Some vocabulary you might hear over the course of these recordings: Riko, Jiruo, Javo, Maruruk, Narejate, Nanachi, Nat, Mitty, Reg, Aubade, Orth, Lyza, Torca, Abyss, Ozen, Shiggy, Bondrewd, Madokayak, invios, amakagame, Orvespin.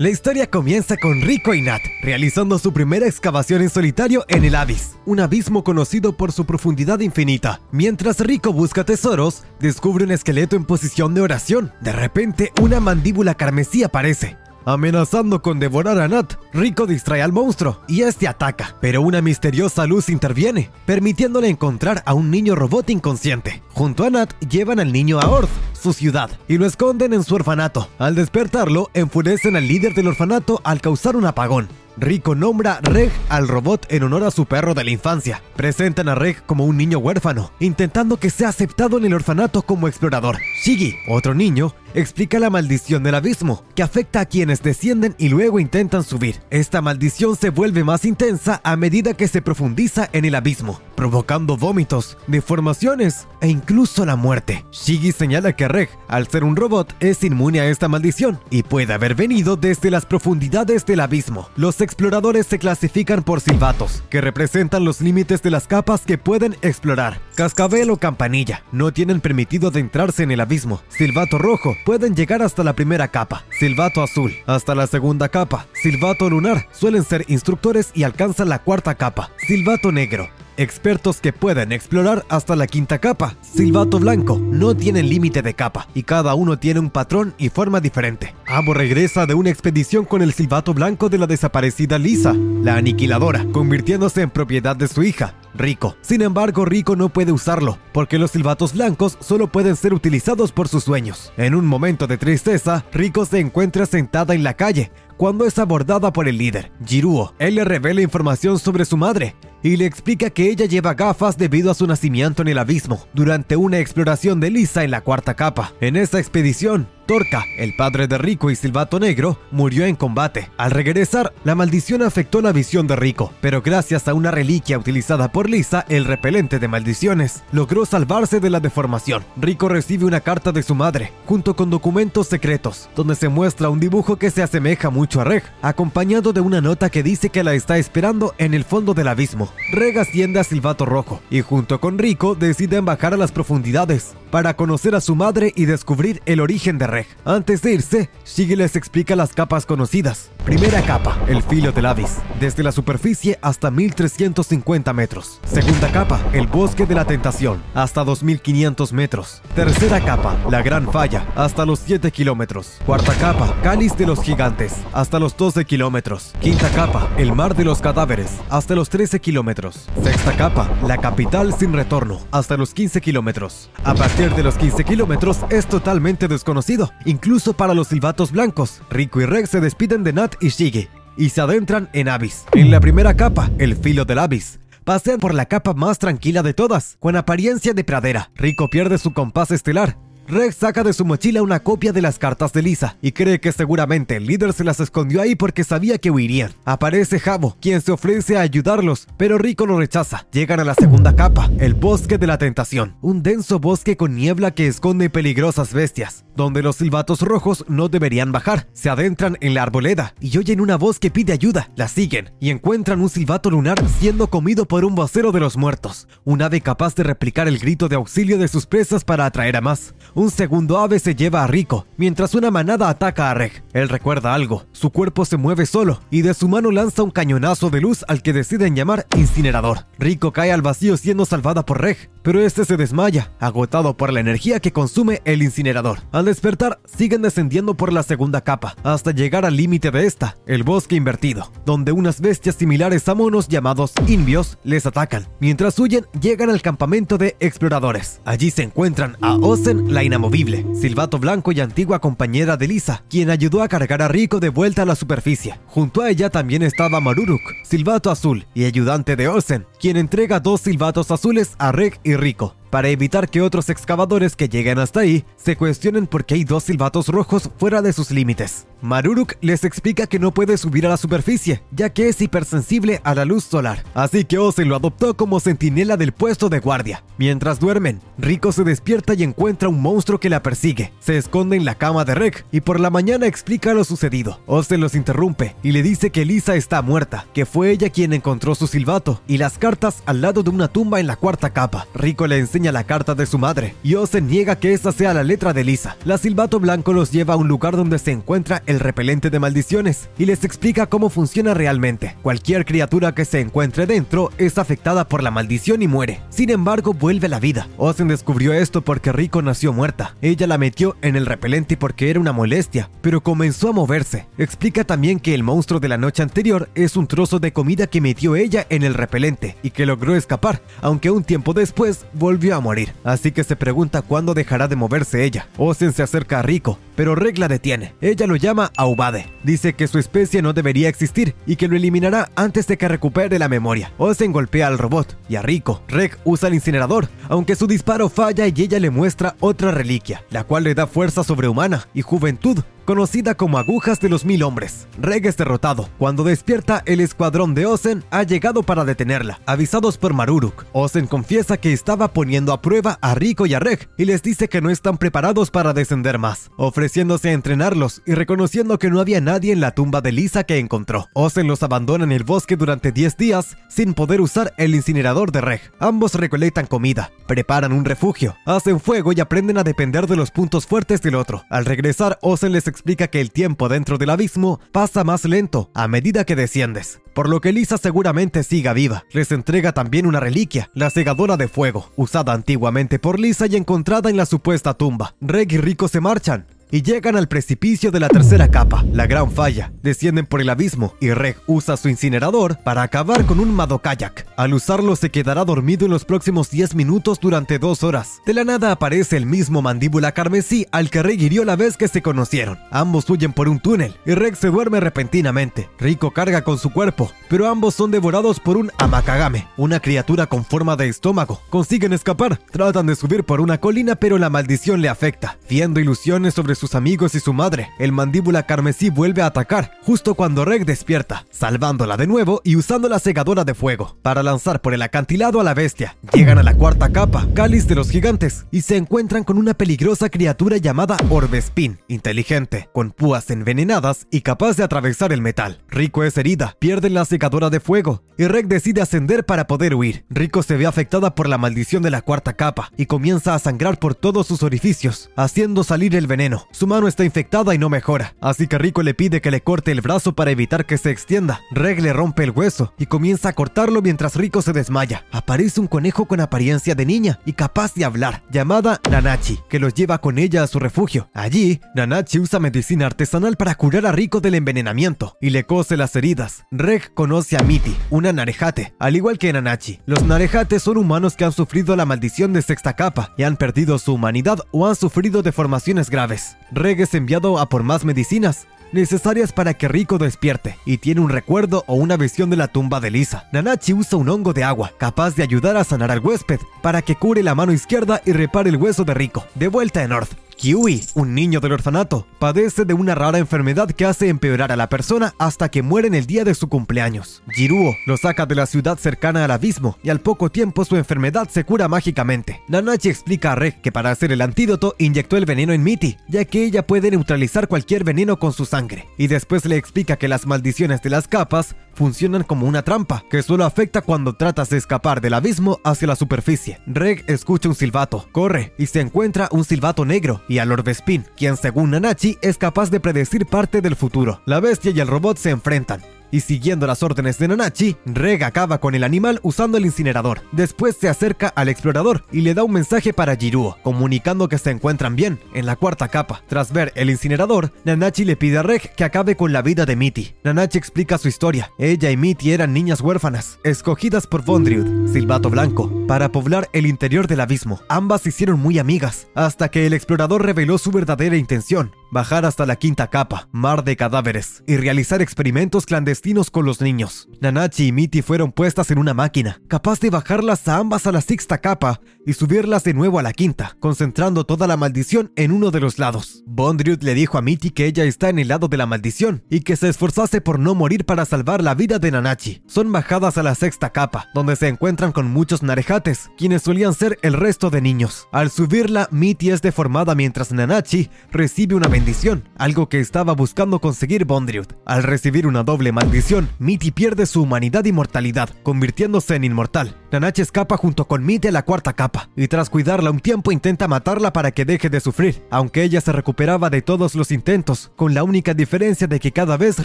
La historia comienza con Riko y Nat, realizando su primera excavación en solitario en el Abyss, un abismo conocido por su profundidad infinita. Mientras Riko busca tesoros, descubre un esqueleto en posición de oración. De repente, una mandíbula carmesí aparece, amenazando con devorar a Nat. Riko distrae al monstruo y este ataca, pero una misteriosa luz interviene, permitiéndole encontrar a un niño robot inconsciente. Junto a Nat, llevan al niño a Orth, su ciudad, y lo esconden en su orfanato. Al despertarlo, enfurecen al líder del orfanato al causar un apagón. Riko nombra Reg al robot en honor a su perro de la infancia. Presentan a Reg como un niño huérfano, intentando que sea aceptado en el orfanato como explorador. Shiggy, otro niño, explica la maldición del abismo, que afecta a quienes descienden y luego intentan subir. Esta maldición se vuelve más intensa a medida que se profundiza en el abismo, provocando vómitos, deformaciones e incluso la muerte. Shiggy señala que Reg, al ser un robot, es inmune a esta maldición y puede haber venido desde las profundidades del abismo. Los exploradores se clasifican por silbatos, que representan los límites de las capas que pueden explorar. Cascabel o campanilla no tienen permitido adentrarse en el abismo. Silbato rojo, pueden llegar hasta la primera capa. Silbato azul, hasta la segunda capa. Silbato lunar, suelen ser instructores y alcanzan la cuarta capa. Silbato negro, expertos que pueden explorar hasta la quinta capa. Silbato blanco, no tienen límite de capa y cada uno tiene un patrón y forma diferente. Amo regresa de una expedición con el silbato blanco de la desaparecida Lyza, la aniquiladora, convirtiéndose en propiedad de su hija, Riko. Sin embargo, Riko no puede usarlo, porque los silbatos blancos solo pueden ser utilizados por sus dueños. En un momento de tristeza, Riko se encuentra sentada en la calle, cuando es abordada por el líder, Jiruo. Él le revela información sobre su madre y le explica que ella lleva gafas debido a su nacimiento en el abismo, durante una exploración de Lyza en la cuarta capa. En esa expedición, Torca, el padre de Riko y Silbato Negro, murió en combate. Al regresar, la maldición afectó la visión de Riko, pero gracias a una reliquia utilizada por Lyza, el repelente de maldiciones, logró salvarse de la deformación. Riko recibe una carta de su madre, junto con documentos secretos, donde se muestra un dibujo que se asemeja mucho a Reg, acompañado de una nota que dice que la está esperando en el fondo del abismo. Reg asciende a Silbato Rojo, y junto con Riko deciden bajar a las profundidades, para conocer a su madre y descubrir el origen de Reg. Antes de irse, Shiggy les explica las capas conocidas. Primera capa, el filo del Abyss, desde la superficie hasta 1350 metros. Segunda capa, el bosque de la tentación, hasta 2500 metros. Tercera capa, la gran falla, hasta los 7 kilómetros. Cuarta capa, cáliz de los gigantes, hasta los 12 kilómetros. Quinta capa, el mar de los cadáveres, hasta los 13 kilómetros. Sexta capa, la capital sin retorno, hasta los 15 kilómetros. A partir de los 15 kilómetros es totalmente desconocido, incluso para los silbatos blancos. Riko y Reg se despiden de Nat y Shiggy y se adentran en Abyss. En la primera capa, el filo del Abyss, pasean por la capa más tranquila de todas, con apariencia de pradera. Riko pierde su compás estelar. Reg saca de su mochila una copia de las cartas de Lyza y cree que seguramente el líder se las escondió ahí porque sabía que huirían. Aparece Javo, quien se ofrece a ayudarlos, pero Riko lo rechaza. Llegan a la segunda capa, el bosque de la tentación, un denso bosque con niebla que esconde peligrosas bestias, donde los silbatos rojos no deberían bajar. Se adentran en la arboleda y oyen una voz que pide ayuda. La siguen y encuentran un silbato lunar siendo comido por un vocero de los muertos, un ave capaz de replicar el grito de auxilio de sus presas para atraer a más. Un segundo ave se lleva a Riko, mientras una manada ataca a Reg. Él recuerda algo, su cuerpo se mueve solo, y de su mano lanza un cañonazo de luz al que deciden llamar incinerador. Riko cae al vacío siendo salvada por Reg, pero este se desmaya, agotado por la energía que consume el incinerador. Al despertar, siguen descendiendo por la segunda capa, hasta llegar al límite de esta, el bosque invertido, donde unas bestias similares a monos llamados invios les atacan. Mientras huyen, llegan al campamento de exploradores. Allí se encuentran a Ozen, la inamovible, silbato blanco y antigua compañera de Lyza, quien ayudó a cargar a Riko de vuelta a la superficie. Junto a ella también estaba Maruruk, silbato azul y ayudante de Ozen, quien entrega 2 silbatos azules a Reg y Riko, para evitar que otros excavadores que lleguen hasta ahí se cuestionen por qué hay 2 silbatos rojos fuera de sus límites. Maruruk les explica que no puede subir a la superficie, ya que es hipersensible a la luz solar, así que Ozen lo adoptó como centinela del puesto de guardia. Mientras duermen, Riko se despierta y encuentra un monstruo que la persigue. Se esconde en la cama de Reg y por la mañana explica lo sucedido. Ozen los interrumpe y le dice que Lyza está muerta, que fue ella quien encontró su silbato y las cartas al lado de una tumba en la cuarta capa. Riko le enseña enseña la carta de su madre, y Ozen niega que esa sea la letra de Lyza. La silbato blanco los lleva a un lugar donde se encuentra el repelente de maldiciones, y les explica cómo funciona realmente. Cualquier criatura que se encuentre dentro es afectada por la maldición y muere. Sin embargo, vuelve a la vida. Ozen descubrió esto porque Riko nació muerta. Ella la metió en el repelente porque era una molestia, pero comenzó a moverse. Explica también que el monstruo de la noche anterior es un trozo de comida que metió ella en el repelente y que logró escapar, aunque un tiempo después volvió a morir. Así que se pregunta cuándo dejará de moverse ella. Ozen se acerca a Riko, pero Reg la detiene. Ella lo llama Aubade. Dice que su especie no debería existir y que lo eliminará antes de que recupere la memoria. Ozen golpea al robot y a Riko. Reg usa el incinerador, aunque su disparo falla y ella le muestra otra reliquia, la cual le da fuerza sobrehumana y juventud, conocida como agujas de los 1000 hombres. Reg es derrotado. Cuando despierta, el escuadrón de Ozen ha llegado para detenerla, avisados por Maruruk. Ozen confiesa que estaba poniendo a prueba a Riko y a Reg y les dice que no están preparados para descender más, ofreciéndose a entrenarlos y reconociendo que no había nadie en la tumba de Lyza que encontró. Ozen los abandona en el bosque durante 10 días sin poder usar el incinerador de Reg. Ambos recolectan comida, preparan un refugio, hacen fuego y aprenden a depender de los puntos fuertes del otro. Al regresar, Ozen les explica que el tiempo dentro del abismo pasa más lento a medida que desciendes, por lo que Lyza seguramente siga viva. Les entrega también una reliquia, la segadora de fuego, usada antiguamente por Lyza y encontrada en la supuesta tumba. Reg y Riko se marchan y llegan al precipicio de la tercera capa, la gran falla. Descienden por el abismo y Reg usa su incinerador para acabar con un Madokayak. Al usarlo se quedará dormido en los próximos 10 minutos durante 2 horas. De la nada aparece el mismo mandíbula carmesí al que Reg hirió la vez que se conocieron. Ambos huyen por un túnel y Reg se duerme repentinamente. Riko carga con su cuerpo, pero ambos son devorados por un amakagame, una criatura con forma de estómago. Consiguen escapar, tratan de subir por una colina, pero la maldición le afecta. Viendo ilusiones sobre sus amigos y su madre, el mandíbula carmesí vuelve a atacar justo cuando Reg despierta, salvándola de nuevo y usando la segadora de fuego para lanzar por el acantilado a la bestia. Llegan a la cuarta capa, cáliz de los gigantes, y se encuentran con una peligrosa criatura llamada Orvespin, inteligente, con púas envenenadas y capaz de atravesar el metal. Riko es herida, pierden la segadora de fuego y Reg decide ascender para poder huir. Riko se ve afectada por la maldición de la cuarta capa y comienza a sangrar por todos sus orificios, haciendo salir el veneno. Su mano está infectada y no mejora, así que Riko le pide que le corte el brazo para evitar que se extienda. Reg le rompe el hueso y comienza a cortarlo mientras Riko se desmaya. Aparece un conejo con apariencia de niña y capaz de hablar, llamada Nanachi, que los lleva con ella a su refugio. Allí, Nanachi usa medicina artesanal para curar a Riko del envenenamiento y le cose las heridas. Reg conoce a Mitty, una Narejate, al igual que Nanachi. Los Narejates son humanos que han sufrido la maldición de sexta capa y han perdido su humanidad o han sufrido deformaciones graves. Reg es enviado a por más medicinas necesarias para que Riko despierte y tiene un recuerdo o una visión de la tumba de Lyza. Nanachi usa un hongo de agua capaz de ayudar a sanar al huésped para que cure la mano izquierda y repare el hueso de Riko. De vuelta en Orth, Kiwi, un niño del orfanato, padece de una rara enfermedad que hace empeorar a la persona hasta que muere en el día de su cumpleaños. Jiruo lo saca de la ciudad cercana al abismo y al poco tiempo su enfermedad se cura mágicamente. Nanachi explica a Reg que para hacer el antídoto inyectó el veneno en Mitty, ya que ella puede neutralizar cualquier veneno con su sangre. Y después le explica que las maldiciones de las capas funcionan como una trampa, que solo afecta cuando tratas de escapar del abismo hacia la superficie. Reg escucha un silbato, corre y se encuentra un silbato negro y al Orvespin, quien según Nanachi es capaz de predecir parte del futuro. La bestia y el robot se enfrentan y siguiendo las órdenes de Nanachi, Reg acaba con el animal usando el incinerador. Después se acerca al explorador y le da un mensaje para Jiruo, comunicando que se encuentran bien en la cuarta capa. Tras ver el incinerador, Nanachi le pide a Reg que acabe con la vida de Mitty. Nanachi explica su historia. Ella y Mitty eran niñas huérfanas, escogidas por Bondrewd, silbato blanco, para poblar el interior del abismo. Ambas se hicieron muy amigas, hasta que el explorador reveló su verdadera intención: bajar hasta la quinta capa, mar de cadáveres, y realizar experimentos clandestinos con los niños. Nanachi y Mitty fueron puestas en una máquina, capaz de bajarlas a ambas a la sexta capa y subirlas de nuevo a la quinta, concentrando toda la maldición en uno de los lados. Bondrewd le dijo a Mitty que ella está en el lado de la maldición y que se esforzase por no morir para salvar la vida de Nanachi. Son bajadas a la sexta capa, donde se encuentran con muchos narejates, quienes solían ser el resto de niños. Al subirla, Mitty es deformada mientras Nanachi recibe una bendición bendición, algo que estaba buscando conseguir Bondrewd. Al recibir una doble maldición, Mitty pierde su humanidad y mortalidad, convirtiéndose en inmortal. Nanachi escapa junto con Mitty a la cuarta capa, y tras cuidarla un tiempo intenta matarla para que deje de sufrir, aunque ella se recuperaba de todos los intentos, con la única diferencia de que cada vez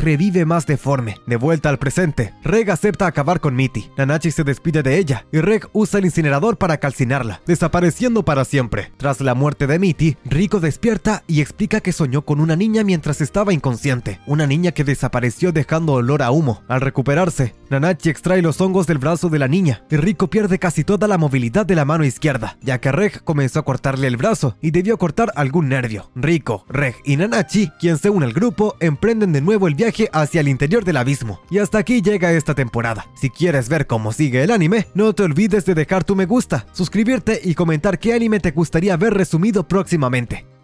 revive más deforme. De vuelta al presente, Reg acepta acabar con Mitty, Nanachi se despide de ella, y Reg usa el incinerador para calcinarla, desapareciendo para siempre. Tras la muerte de Mitty, Riko despierta y explica que soñó con una niña mientras estaba inconsciente, una niña que desapareció dejando olor a humo. Al recuperarse, Nanachi extrae los hongos del brazo de la niña, y Riko pierde casi toda la movilidad de la mano izquierda, ya que Reg comenzó a cortarle el brazo y debió cortar algún nervio. Riko, Reg y Nanachi, quien se une al grupo, emprenden de nuevo el viaje hacia el interior del abismo. Y hasta aquí llega esta temporada. Si quieres ver cómo sigue el anime, no te olvides de dejar tu me gusta, suscribirte y comentar qué anime te gustaría ver resumido próximamente.